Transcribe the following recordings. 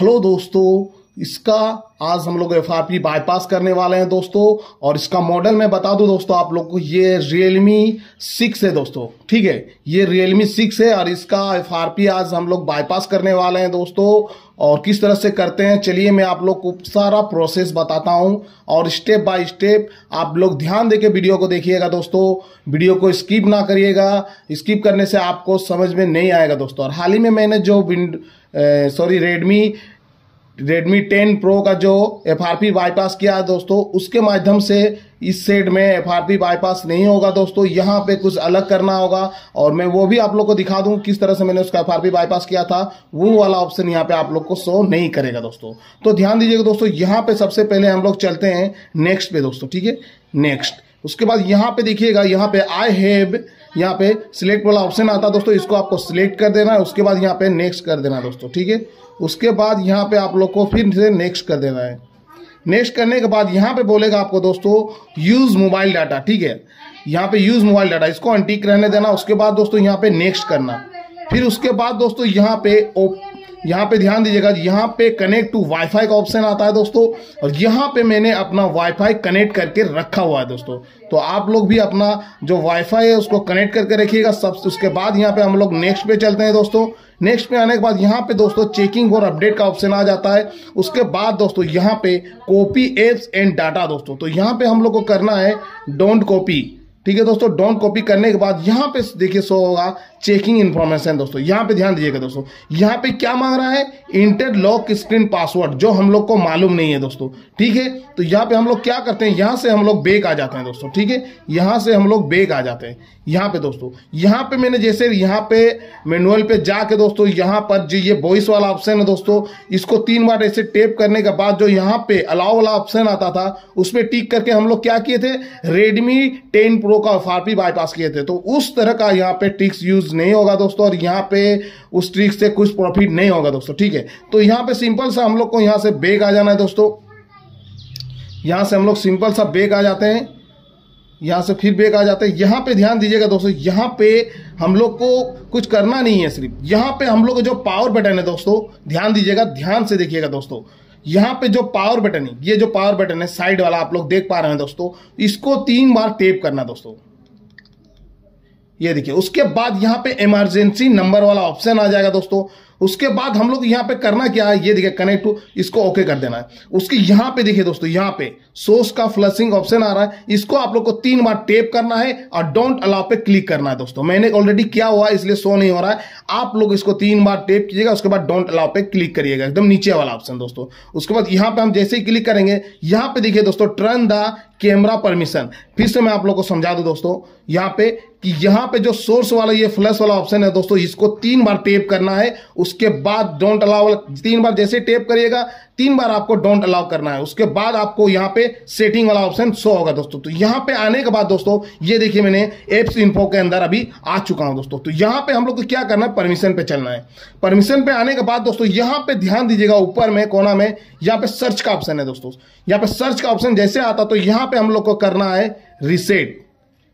Hello दोस्तों, इसका आज हम लोग FRP बाईपास करने वाले हैं दोस्तों। और इसका मॉडल मैं बता दूं दोस्तों आप लोग को, ये Realme 6 है दोस्तों, ठीक है, ये Realme 6 है और इसका FRP आज हम लोग बाईपास करने वाले हैं दोस्तों। और किस तरह से करते हैं, चलिए मैं आप लोग को सारा प्रोसेस बताता हूं और स्टेप बाय स्टेप। आप लोग ध्यान देके वीडियो को देखिएगा दोस्तों, वीडियो को स्किप ना करिएगा, स्किप करने से आपको समझ में नहीं आएगा दोस्तों। और हाल ही में मैंने जो रेडमी 10 प्रो का जो FRP बाईपास किया है दोस्तों, उसके माध्यम से इस सेट में FRP बाईपास नहीं होगा दोस्तों, यहाँ पे कुछ अलग करना होगा। और मैं वो भी आप लोग को दिखा दूँ किस तरह से मैंने उसका FRP बाईपास किया था, वो वाला ऑप्शन यहाँ पे आप लोग को शो नहीं करेगा दोस्तों। तो ध्यान दीजिएगा दोस्तों, यहाँ पे सबसे पहले हम लोग चलते हैं नेक्स्ट पे दोस्तों, ठीक है, नेक्स्ट। उसके बाद यहाँ पे देखिएगा, यहाँ पे आई हैव, यहाँ पे सिलेक्ट वाला ऑप्शन आता है दोस्तों, इसको आपको सिलेक्ट कर देना है। उसके बाद यहाँ पे नेक्स्ट कर देना है दोस्तों, ठीक है। उसके बाद यहाँ पे आप लोग को फिर से नेक्स्ट कर देना है। नेक्स्ट करने के बाद यहाँ पे बोलेगा आपको दोस्तों यूज मोबाइल डाटा, ठीक है, यहाँ पे यूज मोबाइल डाटा, इसको एंटीक रहने देना। उसके बाद दोस्तों यहाँ पे नेक्स्ट करना, फिर उसके बाद दोस्तों यहाँ पे ध्यान दीजिएगा, यहाँ पे कनेक्ट टू वाईफाई का ऑप्शन आता है दोस्तों। और यहाँ पे मैंने अपना वाईफाई कनेक्ट करके रखा हुआ है दोस्तों, तो आप लोग भी अपना जो वाईफाई है उसको कनेक्ट करके रखिएगा सब। उसके बाद यहाँ पे हम लोग नेक्स्ट पे चलते हैं दोस्तों। नेक्स्ट पे आने के बाद यहाँ पे दोस्तों चेकिंग और अपडेट का ऑप्शन आ जाता है। उसके बाद दोस्तों यहाँ पे कॉपी एप्स एंड डाटा दोस्तों, तो यहाँ पे हम लोग को करना है डोंट कॉपी, ठीक है दोस्तों। डोंट कॉपी करने के बाद यहाँ पे देखिए शो होगा चेकिंग इन्फॉर्मेशन दोस्तों, यहाँ पे ध्यान दीजिएगा दोस्तों। यहाँ पे क्या मांग रहा है, इंटरलॉक स्क्रीन पासवर्ड, जो हम लोग को मालूम नहीं है दोस्तों, ठीक है। तो यहाँ पे हम लोग क्या करते हैं, यहाँ से हम लोग बैक आ जाते हैं दोस्तों, ठीक है, यहाँ से हम लोग बैक आ जाते हैं। यहाँ पे दोस्तों, यहाँ पे मैंने जैसे यहाँ पे मैनुअल पे जाके दोस्तों, यहाँ पर जो ये वॉइस वाला ऑप्शन है दोस्तों, इसको 3 बार ऐसे टैप करने के बाद जो यहाँ पे अलाउ वाला ऑप्शन आता था, उस पर टिक करके हम लोग क्या किए थे, Redmi 10 Pro का FRP बाईपास किए थे। तो उस तरह का यहाँ पे ट्रिक्स यूज नहीं होगा दोस्तों, और यहाँ पे उस ट्रिक्स से कुछ प्रॉफिट नहीं होगा दोस्तों, ठीक है। तो यहाँ पे सिंपल सा हम लोग को यहाँ से बैक आ जाना है दोस्तों, यहाँ से हम लोग सिंपल सा बैक आ जाते हैं, यहाँ से फिर बैक आ जाते हैं। यहाँ पे ध्यान दीजिएगा दोस्तों, यहाँ पे हम लोग को कुछ करना नहीं है, सिर्फ यहाँ पे हम लोग जो पावर बटन है दोस्तों, ध्यान दीजिएगा, ध्यान से देखिएगा दोस्तों, यहाँ पे जो पावर बटन है, ये जो पावर बटन है साइड वाला आप लोग देख पा रहे हैं दोस्तों, इसको 3 बार टैप करना दोस्तों, ये देखिए। उसके बाद यहाँ पे इमरजेंसी नंबर वाला ऑप्शन आ जाएगा दोस्तों। उसके बाद हम लोग यहाँ पे करना क्या है, ये देखिए कनेक्ट टू, इसको ओके कर देना है। उसके यहाँ पे देखिए दोस्तों, यहाँ पे सोर्स का फ्लशिंग ऑप्शन आ रहा है, इसको आप लोग को 3 बार टैप करना है और डोंट अलाउ पे क्लिक करना है दोस्तों। मैंने ऑलरेडी किया हुआ है इसलिए शो नहीं हो रहा है, आप लोग इसको 3 बार टैप कीजिएगा, उसके बाद डोंट अलाउ पे क्लिक करिएगा, एकदम नीचे वाला ऑप्शन दोस्तों। उसके बाद यहाँ पे हम जैसे ही क्लिक करेंगे, यहाँ पे देखिए दोस्तों टर्न द कैमरा परमिशन। फिर से मैं आप लोग को समझा दूं दोस्तों, यहाँ पे कि यहाँ पे जो सोर्स वाला ये फ्लश वाला ऑप्शन है दोस्तों, इसको 3 बार टैप करना है। उसके बाद डोंट अलाउ 3 बार जैसे टैप करिएगा, 3 बार आपको डोंट अलाउ करना है। उसके बाद आपको यहाँ पे सेटिंग वाला ऑप्शन शो होगा दोस्तों। तो यहाँ पे आने के बाद दोस्तों, ये देखिए मैंने एप्स इन्फो के अंदर अभी आ चुका हूं दोस्तों। तो यहाँ पे हम लोग को क्या करना है, परमिशन पे चलना है। परमिशन पे आने के बाद दोस्तों, यहाँ पे ध्यान दीजिएगा ऊपर में कोना में, यहाँ पे सर्च का ऑप्शन है दोस्तों। यहाँ पे सर्च का ऑप्शन जैसे आता, तो यहाँ पे हम लोग को करना है रिसेट,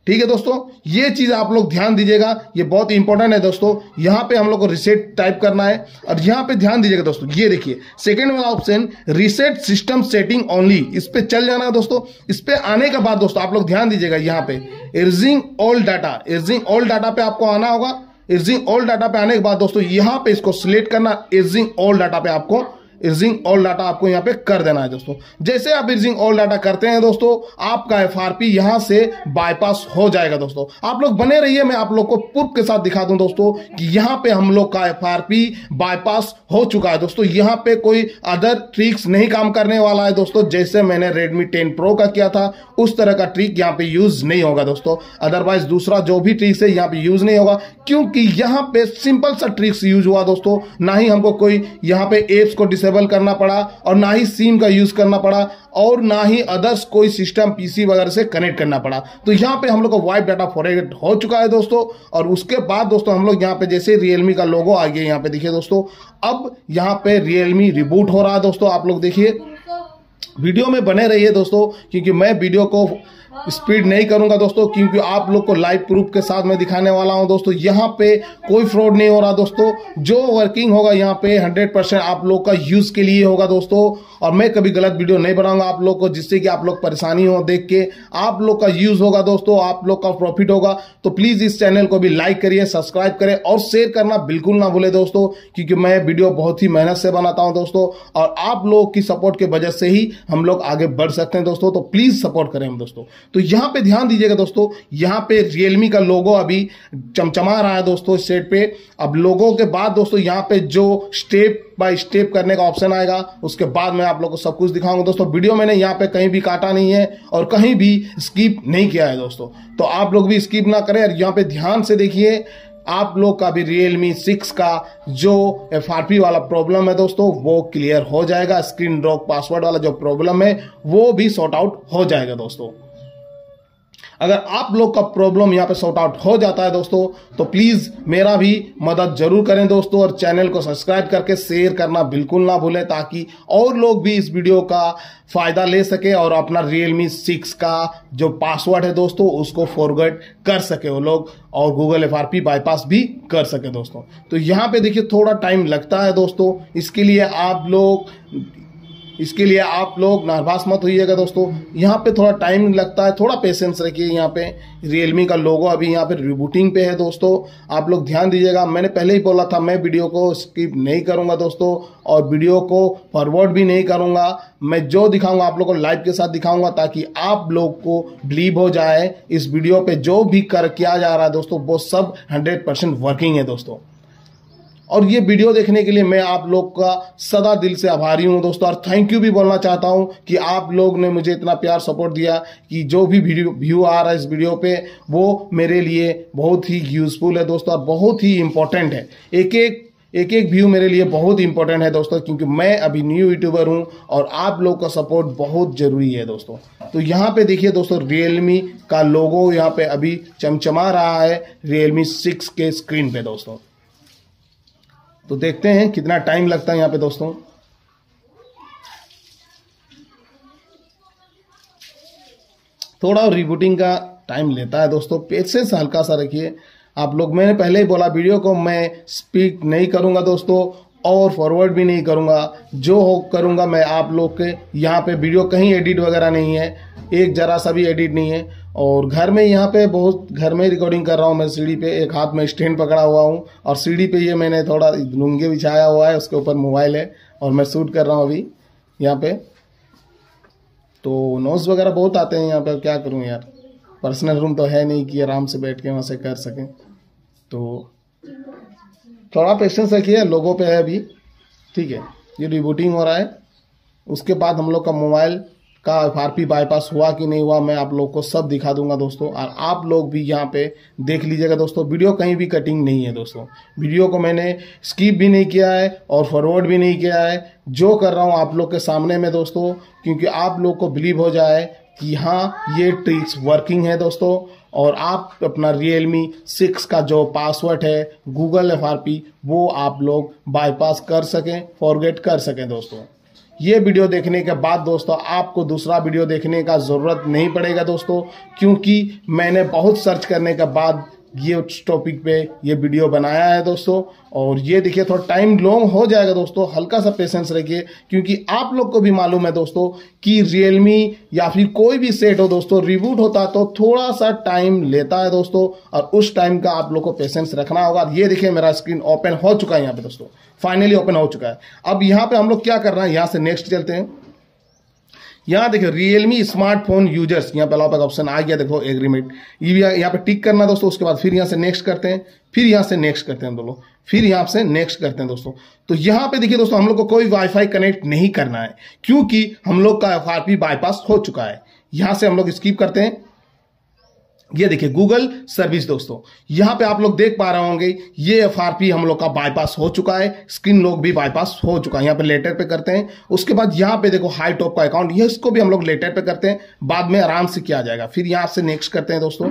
ठीक है दोस्तों। ये चीज आप लोग ध्यान दीजिएगा, ये बहुत इंपॉर्टेंट है दोस्तों। यहाँ पे हम लोग को रिसेट टाइप करना है और यहाँ पे ध्यान दीजिएगा दोस्तों, ये देखिए सेकंड वाला option reset system setting only, इस पे चल जाना है दोस्तों। इस पे आने के बाद दोस्तों आप लोग ध्यान दीजिएगा, यहाँ पे erasing all data, erasing all data पे आपको आना होगा। एर्जिंग ऑल डाटा पे आने के बाद दोस्तों, यहाँ पे इसको सिलेक्ट करना, एर्जिंग ऑल डाटा पे आपको इर्जिंग ऑल डाटा आपको यहाँ पे कर देना है दोस्तों। जैसे आप इर्जिंग ऑल डाटा करते हैं दोस्तों, आपका FRP यहाँ से बाईपास हो जाएगा दोस्तों। आप लोग बने रहिए, मैं आप लोग को प्रूफ के साथ दिखा दूं दोस्तों कि यहाँ पे हम लोग का FRP बाईपास हो चुका है दोस्तों। यहाँ पे कोई अदर ट्रिक्स नहीं काम करने वाला है दोस्तों, जैसे मैंने Redmi 10 Pro का किया था उस तरह का ट्रिक यहाँ पे यूज नहीं होगा दोस्तों। अदरवाइज दूसरा जो भी ट्रिक्स है यहाँ पे यूज नहीं होगा, क्योंकि यहाँ पे सिंपल सा ट्रिक्स यूज हुआ दोस्तों, ना ही हमको कोई यहाँ पे एप्स को करना पड़ा, और ना ही सिम का यूज करना पड़ा, और ना ही अदर्स कोई सिस्टम पीसी वगैरह से कनेक्ट करना पड़ा। तो यहाँ पे हम लोग का वाइप डाटा फॉरगेट हो चुका है दोस्तों। और उसके बाद दोस्तों हम लोग यहाँ पे जैसे Realme का लोगो आ गया, यहाँ पे देखिए दोस्तों, अब यहाँ पे Realme रिबूट हो रहा है दोस्तों। आप लोग देखिए वीडियो में बने रहिए दोस्तों, क्योंकि मैं वीडियो को स्पीड नहीं करूंगा दोस्तों, क्योंकि आप लोग को लाइव प्रूफ के साथ मैं दिखाने वाला हूं दोस्तों। यहां पे कोई फ्रॉड नहीं हो रहा दोस्तों, जो वर्किंग होगा यहां पे 100% आप लोग का यूज के लिए होगा दोस्तों। और मैं कभी गलत वीडियो नहीं बनाऊंगा आप लोग को, जिससे कि आप लोग परेशानी हो, देख के आप लोग का यूज होगा दोस्तों, आप लोग का प्रॉफिट होगा। तो प्लीज इस चैनल को भी लाइक करिए, सब्सक्राइब करें और शेयर करना बिल्कुल ना भूले दोस्तों, क्योंकि मैं वीडियो बहुत ही मेहनत से बनाता हूं दोस्तों, और आप लोग की सपोर्ट की वजह से ही हम लोग आगे बढ़ सकते हैं दोस्तों। तो प्लीज सपोर्ट करें हम दोस्तों। तो यहां पे ध्यान दीजिएगा दोस्तों, यहां पे रियलमी का लोगो अभी चमचमा रहा है दोस्तों इस सेट पे। अब लोगो के बाद दोस्तों यहां पे जो स्टेप बाय स्टेप करने का ऑप्शन आएगा, उसके बाद मैं आप लोगों को सब कुछ दिखाऊंगा दोस्तों। वीडियो मैंने यहां पे कहीं भी काटा नहीं है और कहीं भी स्किप नहीं किया है दोस्तों, तो आप लोग भी स्किप ना करें और यहां पे ध्यान से देखिए। आप लोग का भी रियलमी 6 का जो FRP वाला प्रॉब्लम है दोस्तों, वो क्लियर हो जाएगा। स्क्रीन लॉक पासवर्ड वाला जो प्रॉब्लम है वो भी सॉर्ट आउट हो जाएगा दोस्तों। अगर आप लोग का प्रॉब्लम यहाँ पे सॉर्ट आउट हो जाता है दोस्तों, तो प्लीज़ मेरा भी मदद जरूर करें दोस्तों, और चैनल को सब्सक्राइब करके शेयर करना बिल्कुल ना भूलें, ताकि और लोग भी इस वीडियो का फ़ायदा ले सके और अपना रियलमी 6 का जो पासवर्ड है दोस्तों, उसको फॉरगेट कर सके वो लोग, और गूगल FRP बाईपास भी कर सके दोस्तों। तो यहाँ पर देखिए थोड़ा टाइम लगता है दोस्तों, इसके लिए आप लोग नर्वस मत होइएगा दोस्तों। यहाँ पे थोड़ा टाइम लगता है, थोड़ा पेशेंस रखिए। यहाँ पे रियलमी का लोगो अभी यहाँ पे रिबूटिंग पे है दोस्तों, आप लोग ध्यान दीजिएगा। मैंने पहले ही बोला था, मैं वीडियो को स्किप नहीं करूँगा दोस्तों, और वीडियो को फॉरवर्ड भी नहीं करूँगा। मैं जो दिखाऊँगा आप लोग को लाइव के साथ दिखाऊँगा, ताकि आप लोग को बिलीव हो जाए इस वीडियो पर जो भी कर किया जा रहा है दोस्तों, वो सब 100% वर्किंग है दोस्तों। और ये वीडियो देखने के लिए मैं आप लोग का सदा दिल से आभारी हूं दोस्तों, और थैंक यू भी बोलना चाहता हूं कि आप लोग ने मुझे इतना प्यार सपोर्ट दिया कि जो भी व्यू आ रहा है इस वीडियो पे, वो मेरे लिए बहुत ही यूजफुल है दोस्तों, और बहुत ही इम्पोर्टेंट है। एक एक व्यू मेरे लिए बहुत इम्पोर्टेंट है दोस्तों, क्योंकि मैं अभी न्यू यूट्यूबर हूं और आप लोग का सपोर्ट बहुत ज़रूरी है दोस्तों। तो यहाँ पे देखिए दोस्तों, रियलमी का लोगो यहाँ पे अभी चमचमा रहा है रियलमी 6 के स्क्रीन पे दोस्तों। तो देखते हैं कितना टाइम लगता है यहाँ पे दोस्तों। थोड़ा रिबूटिंग का टाइम लेता है दोस्तों, पेशेंस हल्का सा रखिए आप लोग। मैंने पहले ही बोला, वीडियो को मैं स्पीड नहीं करूँगा दोस्तों, और फॉरवर्ड भी नहीं करूँगा। जो हो करूँगा मैं आप लोग के यहाँ पे। वीडियो कहीं एडिट वगैरह नहीं है, एक जरा सा भी एडिट नहीं है। और घर में यहाँ पे घर में रिकॉर्डिंग कर रहा हूँ मैं। सीढ़ी पे एक हाथ में स्टैंड पकड़ा हुआ हूँ, और सीढ़ी पे ये मैंने थोड़ा लुंगे बिछाया हुआ है, उसके ऊपर मोबाइल है और मैं शूट कर रहा हूँ अभी यहाँ पे। तो नोट्स वगैरह बहुत आते हैं यहाँ पे, क्या करूँ यार, पर्सनल रूम तो है नहीं कि आराम से बैठ के वहाँ से कर सकें। तो थोड़ा पेशेंस रखिए, लोगों पर है अभी, ठीक है। ये रिबूटिंग हो रहा है, उसके बाद हम लोग का मोबाइल का FRP बाईपास हुआ कि नहीं हुआ, मैं आप लोग को सब दिखा दूंगा दोस्तों, और आप लोग भी यहाँ पे देख लीजिएगा दोस्तों। वीडियो कहीं भी कटिंग नहीं है दोस्तों, वीडियो को मैंने स्किप भी नहीं किया है और फॉरवर्ड भी नहीं किया है। जो कर रहा हूँ आप लोग के सामने में दोस्तों, क्योंकि आप लोग को बिलीव हो जाए कि हाँ, ये ट्रिक्स वर्किंग है दोस्तों, और आप अपना रियलमी 6 का जो पासवर्ड है गूगल FRP, वो आप लोग बाईपास कर सकें, फॉरगेट कर सकें दोस्तों। ये वीडियो देखने के बाद दोस्तों आपको दूसरा वीडियो देखने का ज़रूरत नहीं पड़ेगा दोस्तों, क्योंकि मैंने बहुत सर्च करने के बाद ये टॉपिक पे ये वीडियो बनाया है दोस्तों। और ये देखिए थोड़ा टाइम लॉन्ग हो जाएगा दोस्तों, हल्का सा पेशेंस रखिए, क्योंकि आप लोग को भी मालूम है दोस्तों कि रियलमी या फिर कोई भी सेट हो दोस्तों, रिबूट होता तो थोड़ा सा टाइम लेता है दोस्तों, और उस टाइम का आप लोग को पेशेंस रखना होगा। ये देखिए मेरा स्क्रीन ओपन हो चुका है यहाँ पे दोस्तों, फाइनली ओपन हो चुका है। अब यहाँ पे हम लोग क्या कर रहे हैं, यहाँ से नेक्स्ट चलते हैं। यहाँ देखो रियलमी स्मार्टफोन यूजर्स, यहाँ पे अलॉप ऑप्शन आ गया, देखो एग्रीमेंट, ये यहाँ पे टिक करना दोस्तों। उसके बाद फिर यहाँ से नेक्स्ट करते हैं, फिर यहाँ से नेक्स्ट करते हैं दोस्तों, फिर यहाँ से नेक्स्ट करते हैं दोस्तों। तो यहाँ पे देखिए दोस्तों, हम लोग को कोई वाईफाई कनेक्ट नहीं करना है, क्योंकि हम लोग का FRP बाईपास हो चुका है। यहाँ से हम लोग स्किप करते हैं। ये देखिए गूगल सर्विस दोस्तों, यहाँ पे आप लोग देख पा रहे होंगे, ये FRP हम लोग का बाईपास हो चुका है, स्क्रीन लॉक भी बाईपास हो चुका है। यहाँ पे लेटर पे करते हैं, उसके बाद यहाँ पे देखो हाई टॉप का अकाउंट, ये इसको भी हम लोग लेटर पे करते हैं, बाद में आराम से किया जाएगा। फिर यहाँ से नेक्स्ट करते हैं दोस्तों,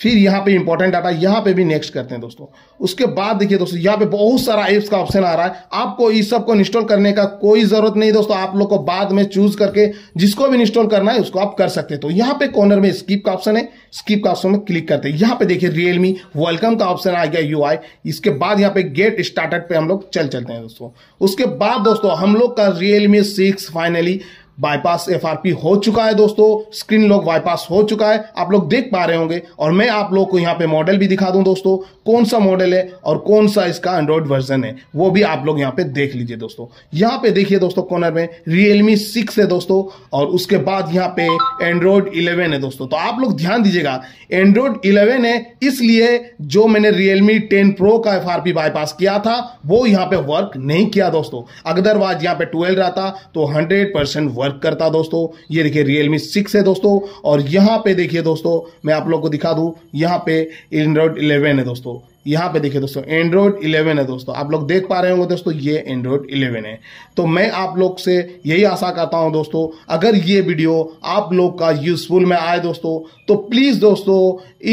फिर यहाँ पे इंपॉर्टेंट डाटा यहाँ पे भी नेक्स्ट करते हैं दोस्तों। उसके बाद देखिए दोस्तों यहाँ पे बहुत सारा ऐप्स का ऑप्शन आ रहा है, आपको इस सब को इंस्टॉल करने का कोई जरूरत नहीं दोस्तों, आप लोग को बाद में चूज करके जिसको भी इंस्टॉल करना है उसको आप कर सकते हैं। तो यहाँ पे कॉर्नर में स्किप का ऑप्शन है, स्किप का ऑप्शन में क्लिक करते हैं। यहाँ पे देखिए रियलमी वेलकम का ऑप्शन आ गया यूआई, इसके बाद यहाँ पे गेट स्टार्टेड पे हम लोग चलते हैं दोस्तों। उसके बाद दोस्तों हम लोग का रियलमी 6 फाइनली बाईपास एफआरपी हो चुका है दोस्तों, स्क्रीन लॉक बाईपास हो चुका है, आप लोग देख पा रहे होंगे। और मैं आप लोग को यहाँ पे मॉडल भी दिखा दूं दोस्तों, कौन सा मॉडल है और कौन सा इसका एंड्रॉइड वर्जन है वो भी आप लोग यहाँ पे देख लीजिए दोस्तों। यहाँ पे देखिए दोस्तों कॉर्नर में रियलमी 6 है दोस्तों, और उसके बाद यहाँ पे एंड्रॉइड 11 है दोस्तों। तो आप लोग ध्यान दीजिएगा, एंड्रॉइड 11 है इसलिए जो मैंने रियलमी 10 प्रो का एफआरपी बाईपास किया था वो यहाँ पे वर्क नहीं किया दोस्तों, अदरवाइज यहाँ पे 12 रहता तो 100% करता दोस्तों। ये देखिए Realme 6 है दोस्तों, और यहां पे देखिए दोस्तों मैं आप लोगों को दिखा दूं, यहां पे Android 11 है दोस्तों, यहां पे देखिए दोस्तों Android 11 है दोस्तों, आप लोग देख पा रहे होंगे दोस्तों ये Android 11 है। तो मैं आप लोग से यही आशा करता हूं दोस्तों, अगर ये वीडियो आप लोग का यूजफुल में आए दोस्तों तो प्लीज दोस्तों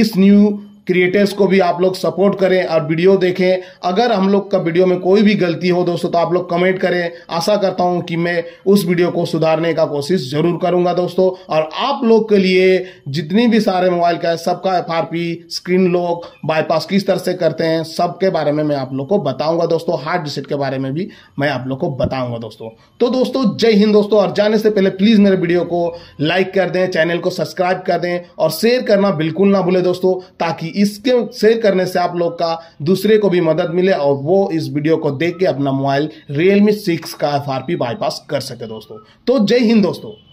इस न्यू क्रिएटर्स को भी आप लोग सपोर्ट करें और वीडियो देखें। अगर हम लोग का वीडियो में कोई भी गलती हो दोस्तों तो आप लोग कमेंट करें, आशा करता हूं कि मैं उस वीडियो को सुधारने का कोशिश जरूर करूंगा दोस्तों। और आप लोग के लिए जितनी भी सारे मोबाइल का है सबका एफआरपी, स्क्रीन लॉक, बाईपास किस तरह से करते हैं सबके बारे में मैं आप लोग को बताऊंगा दोस्तों, हार्ड रिसेट के बारे में भी मैं आप लोग को बताऊंगा दोस्तों। तो दोस्तों जय हिंद दोस्तों, और जाने से पहले प्लीज मेरे वीडियो को लाइक कर दें, चैनल को सब्सक्राइब कर दें और शेयर करना बिल्कुल ना भूले दोस्तों, ताकि इसके शेयर करने से आप लोग का दूसरे को भी मदद मिले और वो इस वीडियो को देख के अपना मोबाइल Realme 6 का एफआरपी बाईपास कर सके दोस्तों। तो जय हिंद दोस्तों।